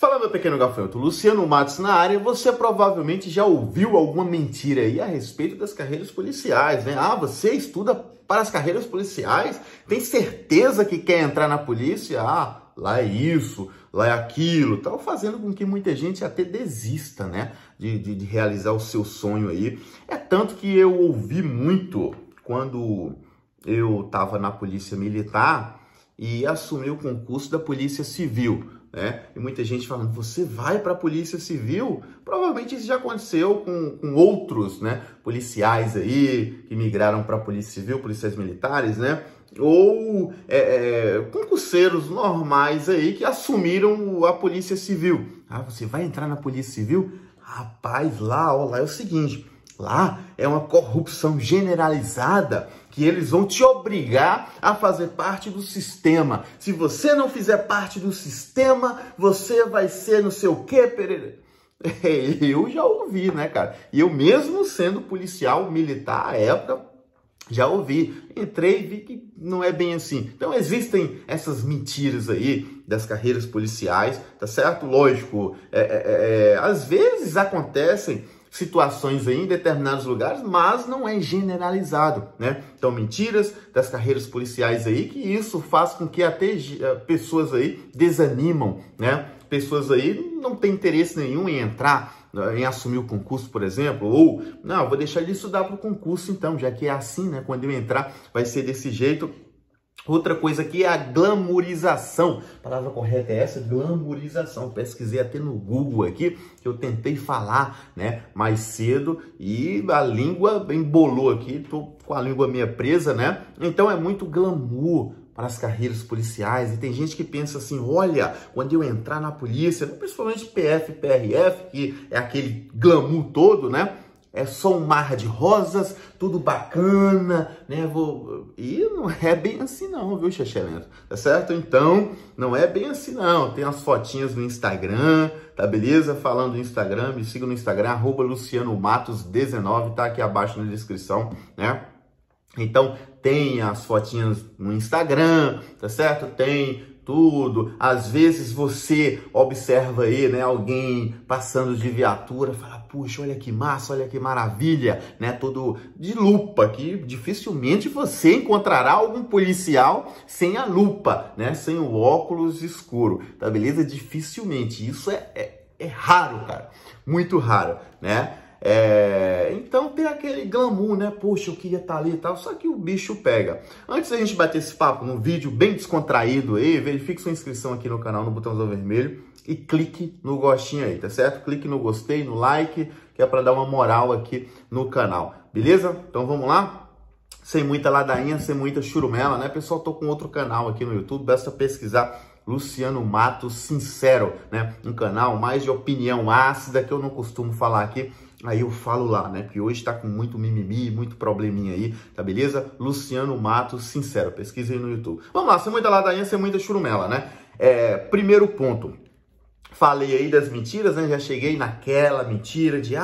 Fala, meu pequeno gafanhoto, Luciano Matos na área. Você provavelmente já ouviu alguma mentira aí a respeito das carreiras policiais, né? Ah, você estuda para as carreiras policiais? Tem certeza que quer entrar na polícia? Ah, lá é isso, lá é aquilo, tal, fazendo com que muita gente até desista, né, de realizar o seu sonho aí. É tanto que eu ouvi muito quando eu estava na Polícia Militar e assumi o concurso da Polícia Civil, né, e muita gente falando, você vai para a Polícia Civil? Provavelmente isso já aconteceu com outros, né, policiais aí que migraram para a Polícia Civil, policiais militares, né, ou concurseiros normais aí que assumiram a Polícia Civil. Ah, você vai entrar na Polícia Civil? Rapaz, lá, ó, lá é o seguinte, lá é uma corrupção generalizada que eles vão te obrigar a fazer parte do sistema. Se você não fizer parte do sistema, você vai ser não sei o quê, perere. Eu já ouvi, né, cara? E eu mesmo sendo policial militar à época, já ouvi, entrei e vi que não é bem assim. Então existem essas mentiras aí das carreiras policiais, tá certo? Lógico, às vezes acontecem situações aí em determinados lugares, mas não é generalizado, né? Então mentiras das carreiras policiais aí, que isso faz com que até pessoas aí desanimam, né? Pessoas aí não têm interesse nenhum em entrar, em assumir o concurso, por exemplo, ou, não, vou deixar de estudar para o concurso então, já que é assim, né? Quando eu entrar vai ser desse jeito. Outra coisa aqui é a glamorização. A palavra correta é essa, glamorização. Pesquisei até no Google aqui, que eu tentei falar, né, mais cedo e a língua embolou aqui, tô com a língua meio presa, né? Então é muito glamour para as carreiras policiais, e tem gente que pensa assim, olha, quando eu entrar na polícia, principalmente PF, PRF, que é aquele glamour todo, né, é só um mar de rosas, tudo bacana, né, e não é bem assim não, viu, Xexé Lento, tá certo? Então, não é bem assim não, tem as fotinhas no Instagram, tá beleza? Falando no Instagram, me siga no Instagram, @lucianomatos19, tá aqui abaixo na descrição, né? Então, tem as fotinhas no Instagram, tá certo? Tem tudo. Às vezes você observa aí, né, alguém passando de viatura, fala, puxa, olha que massa, olha que maravilha, né, todo de lupa, que dificilmente você encontrará algum policial sem a lupa, né, sem o óculos escuro, tá beleza? Dificilmente, isso é raro, cara, muito raro, né? Então tem aquele glamour, né? Poxa, eu queria estar ali e tal, só que o bicho pega. Antes da gente bater esse papo num vídeo bem descontraído aí, verifique sua inscrição aqui no canal, no botãozão vermelho, e clique no gostinho aí, tá certo? Clique no gostei, no like, que é pra dar uma moral aqui no canal, beleza? Então vamos lá? Sem muita ladainha, sem muita churumela, né, pessoal? Tô com outro canal aqui no YouTube, basta pesquisar Luciano Matos Sincero, né? Um canal mais de opinião ácida, que eu não costumo falar aqui, aí eu falo lá, né? Que hoje tá com muito mimimi, muito probleminha aí, tá beleza? Luciano Matos Sincero, pesquisa aí no YouTube. Vamos lá, sem muita ladainha, sem muita churumela, né? Primeiro ponto, falei aí das mentiras, né? Já cheguei naquela mentira de,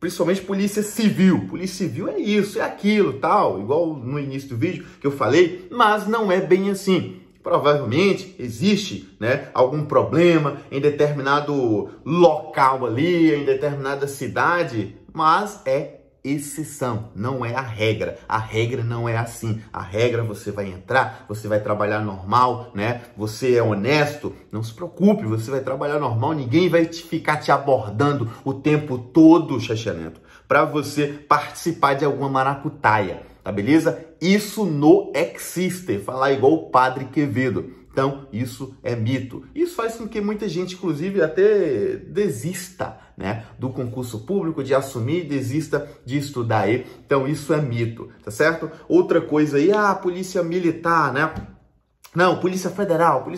principalmente polícia civil. Polícia civil é isso, é aquilo, tal, igual no início do vídeo que eu falei, mas não é bem assim. Provavelmente existe, né, algum problema em determinado local ali, em determinada cidade, mas é exceção, não é a regra. A regra não é assim. A regra, você vai entrar, você vai trabalhar normal, né? Você é honesto, não se preocupe, você vai trabalhar normal, ninguém vai ficar te abordando o tempo todo, Xexé Lento, para você participar de alguma maracutaia. Tá beleza? Isso não existe. Falar igual o Padre Quevedo. Então, isso é mito. Isso faz com que muita gente, inclusive, até desista, né, do concurso público, de assumir, desista de estudar aí. Então, isso é mito, tá certo? Outra coisa aí, polícia militar, né? Não, Polícia Federal,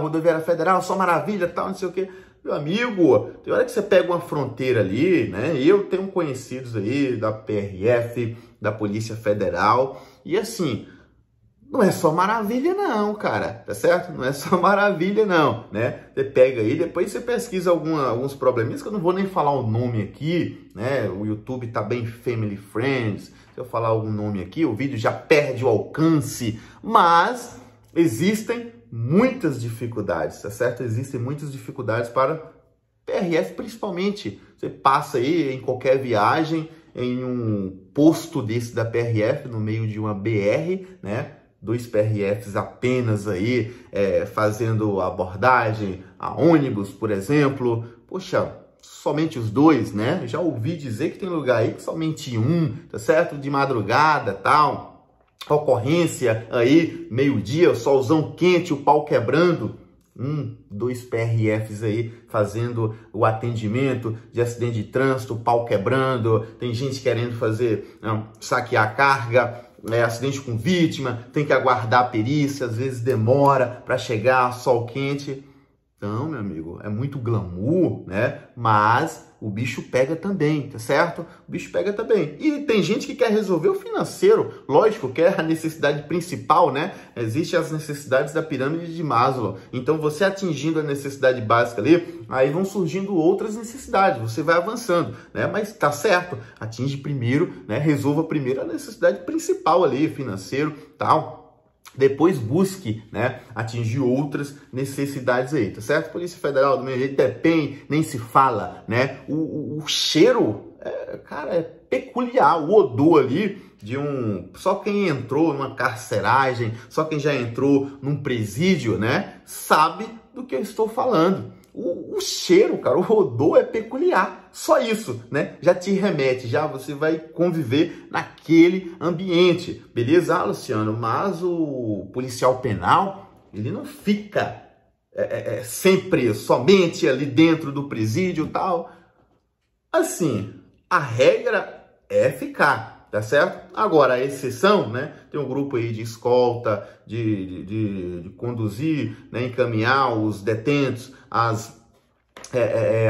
Rodoviária Federal, só maravilha, tal, não sei o quê. Meu amigo, tem hora que você pega uma fronteira ali, né? Eu tenho conhecidos aí da PRF, da Polícia Federal, e assim, não é só maravilha não, cara, tá certo? Não é só maravilha não, né? Você pega aí, depois você pesquisa alguns probleminhas, que eu não vou nem falar o nome aqui, né? O YouTube tá bem family friends, se eu falar algum nome aqui, o vídeo já perde o alcance, mas existem muitas dificuldades, tá certo? Existem muitas dificuldades para PRF, principalmente. Você passa aí em qualquer viagem, em um posto desse da PRF, no meio de uma BR, né? Dois PRFs apenas aí, fazendo abordagem a ônibus, por exemplo. Poxa, somente os dois, né? Já ouvi dizer que tem lugar aí que somente um, tá certo? De madrugada, tal. Ocorrência aí, meio-dia, solzão quente, o pau quebrando. Dois PRFs aí fazendo o atendimento de acidente de trânsito, pau quebrando. Tem gente querendo fazer, saquear a carga, acidente com vítima, tem que aguardar a perícia, às vezes demora para chegar, sol quente. Então, meu amigo, é muito glamour, né? Mas o bicho pega também, tá certo? O bicho pega também. E tem gente que quer resolver o financeiro, lógico, que é a necessidade principal, né? Existem as necessidades da pirâmide de Maslow. Então, você atingindo a necessidade básica ali, aí vão surgindo outras necessidades, você vai avançando, né? Mas tá certo, atinge primeiro, né? Resolva primeiro a necessidade principal ali, financeiro, tal. Depois busque, né, atingir outras necessidades aí, tá certo? Polícia Federal, do meu jeito, DEPEN, nem se fala, né? O cheiro, cara, é peculiar, o odor ali de um... Só quem entrou numa carceragem, só quem já entrou num presídio, né, sabe do que eu estou falando. O cheiro, cara, o odor é peculiar, só isso, né? Já te remete, já você vai conviver naquele ambiente, beleza, Luciano? Mas o policial penal, ele não fica sempre, somente ali dentro do presídio e tal. Assim, a regra é ficar, tá certo? Agora, a exceção, né? Tem um grupo aí de escolta, de conduzir, né? Encaminhar os detentos às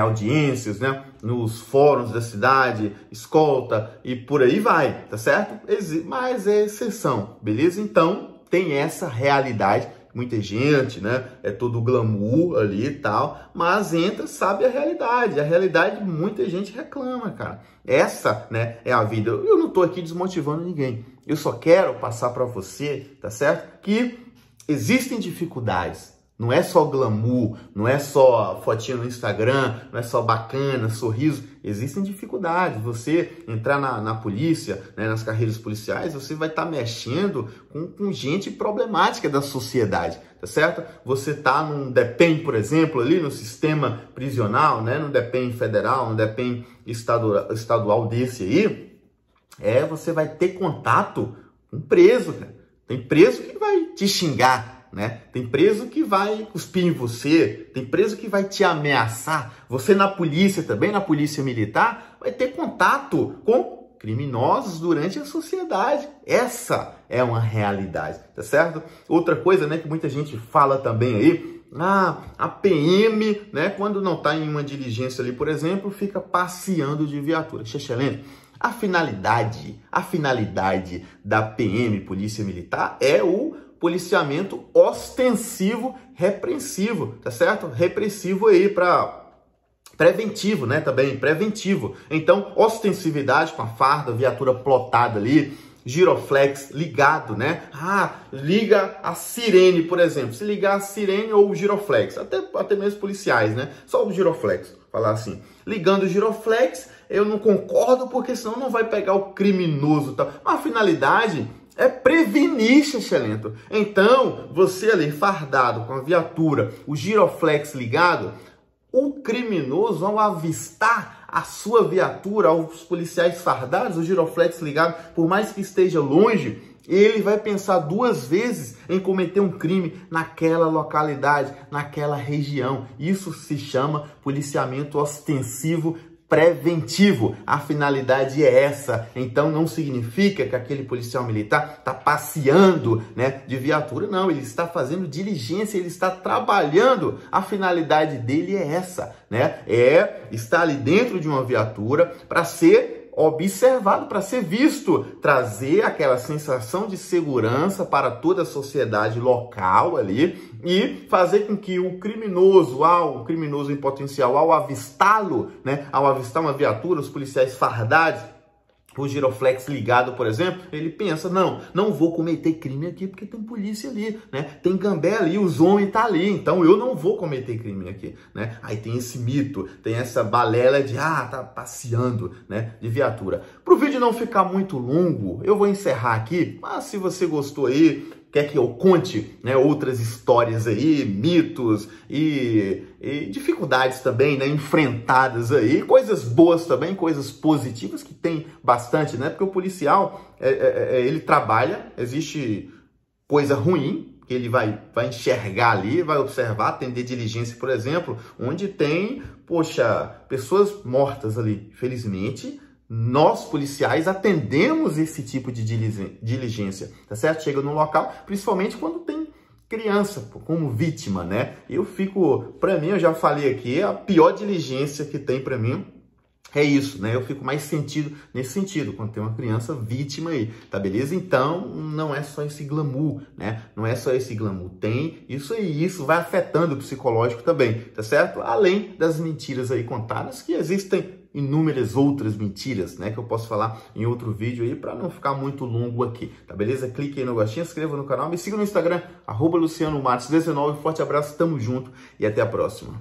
audiências, né? Nos fóruns da cidade, escolta e por aí vai, tá certo? Mas é exceção, beleza? Então, tem essa realidade. Muita gente, né? É todo glamour ali e tal, mas entra, sabe a realidade. A realidade muita gente reclama, cara. Essa, né, é a vida. Eu não tô aqui desmotivando ninguém. Eu só quero passar para você, tá certo? Que existem dificuldades. Não é só glamour, não é só fotinha no Instagram, não é só bacana, sorriso. Existem dificuldades. Você entrar na polícia, né, nas carreiras policiais, você vai estar mexendo com gente problemática da sociedade, tá certo? Você tá num DEPEN, por exemplo, ali no sistema prisional, né, no DEPEN federal, no DEPEN estadual desse aí, você vai ter contato com preso, cara. Tem preso que vai te xingar, né? Tem preso que vai cuspir em você, tem preso que vai te ameaçar. Você na polícia também, na polícia militar, vai ter contato com criminosos durante a sociedade. Essa é uma realidade, tá certo? Outra coisa, né, que muita gente fala também aí, a PM, né, quando não está em uma diligência ali, por exemplo, fica passeando de viatura. Excelente. A finalidade da PM, Polícia Militar, é o policiamento ostensivo repreensivo, tá certo? Repressivo aí para preventivo, né? Também preventivo. Então, ostensividade com a farda, viatura plotada ali, giroflex ligado, né? Liga a sirene, por exemplo. Se ligar a sirene ou o giroflex, até mesmo policiais, né? Só o giroflex, falar assim. Ligando o giroflex, eu não concordo porque senão não vai pegar o criminoso, tá? Mas a finalidade é prevenir, excelente. Então, você ali fardado com a viatura, o giroflex ligado, o criminoso, ao avistar a sua viatura, os policiais fardados, o giroflex ligado, por mais que esteja longe, ele vai pensar duas vezes em cometer um crime naquela localidade, naquela região. Isso se chama policiamento ostensivo preventivo. A finalidade é essa. Então não significa que aquele policial militar está passeando, né, de viatura. Não, ele está fazendo diligência, ele está trabalhando. A finalidade dele é essa, né? É estar ali dentro de uma viatura para ser observado, para ser visto, trazer aquela sensação de segurança para toda a sociedade local ali e fazer com que o criminoso, o criminoso em potencial, ao avistá-lo, né, ao avistar uma viatura, os policiais fardados, o giroflex ligado, por exemplo, ele pensa, não vou cometer crime aqui porque tem polícia ali, né? Tem gambé ali, os homens tá ali, então eu não vou cometer crime aqui, né? Aí tem esse mito, tem essa balela de, tá passeando, né, de viatura. Pro vídeo não ficar muito longo, eu vou encerrar aqui, mas se você gostou aí, quer que eu conte, né, outras histórias aí, mitos e dificuldades também, né, enfrentadas aí, coisas boas também, coisas positivas que tem bastante, né, porque o policial, ele trabalha, existe coisa ruim, que ele vai enxergar ali, vai observar, atender diligência, por exemplo, onde tem, poxa, pessoas mortas ali, felizmente. Nós, policiais, atendemos esse tipo de diligência, tá certo? Chega no local, principalmente quando tem criança como vítima, né? Eu fico, pra mim, eu já falei aqui, a pior diligência que tem pra mim é isso, né? Eu fico mais sentido nesse sentido, quando tem uma criança vítima aí, tá beleza? Então, não é só esse glamour, né? Não é só esse glamour, tem isso aí, isso vai afetando o psicológico também, tá certo? Além das mentiras aí contadas que existem, inúmeras outras mentiras, né, que eu posso falar em outro vídeo aí, para não ficar muito longo aqui, tá beleza? Clique aí no gostinho, inscreva no canal, me siga no Instagram, @LucianoMatos19, forte abraço, tamo junto e até a próxima.